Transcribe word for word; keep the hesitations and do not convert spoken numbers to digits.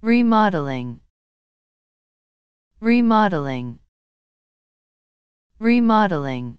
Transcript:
Remodeling, remodeling, remodeling.